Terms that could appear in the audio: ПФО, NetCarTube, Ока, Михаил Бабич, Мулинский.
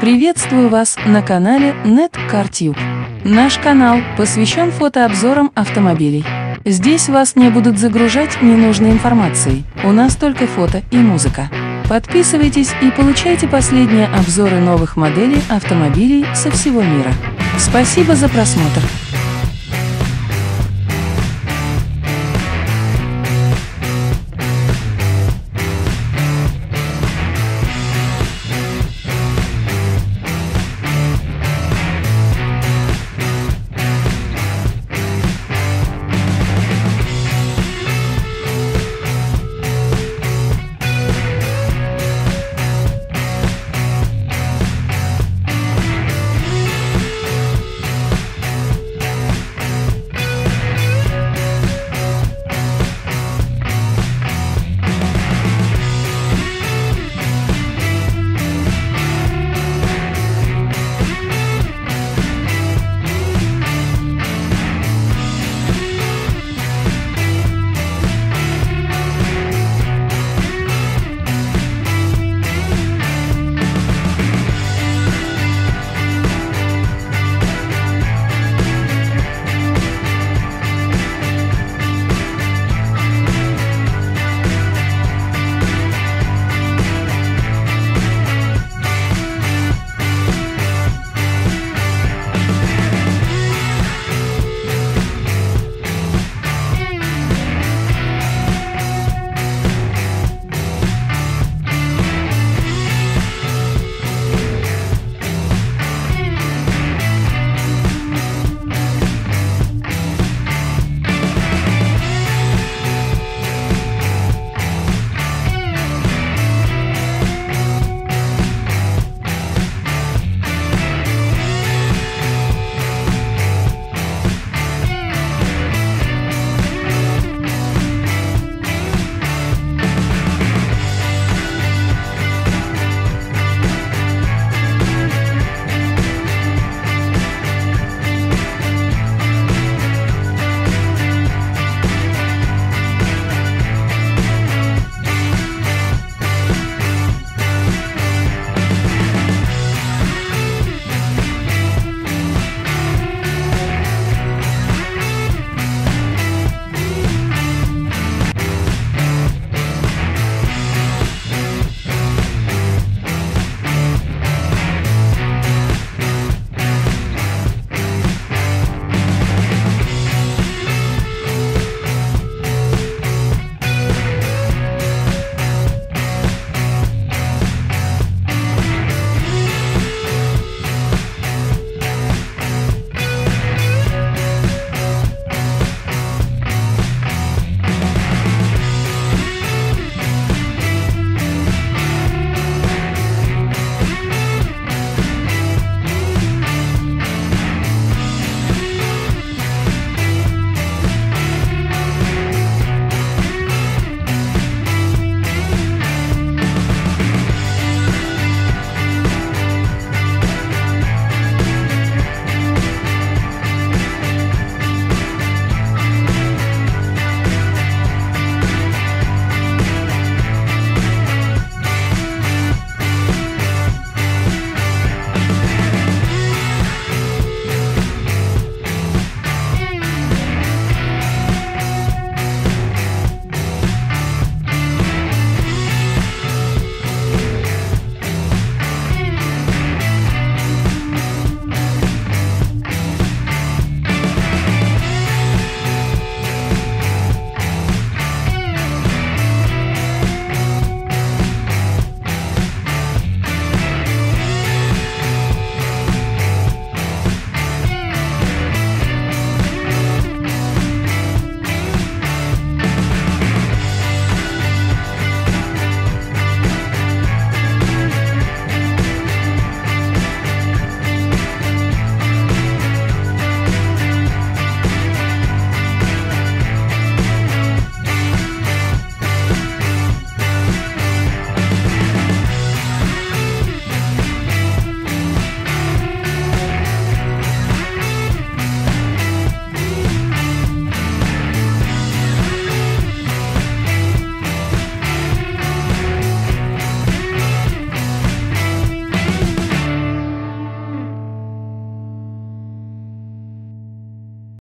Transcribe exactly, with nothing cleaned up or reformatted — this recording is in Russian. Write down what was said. Приветствую вас на канале NetCarTube. Наш канал посвящен фотообзорам автомобилей. Здесь вас не будут загружать ненужной информацией, у нас только фото и музыка. Подписывайтесь и получайте последние обзоры новых моделей автомобилей со всего мира. Спасибо за просмотр.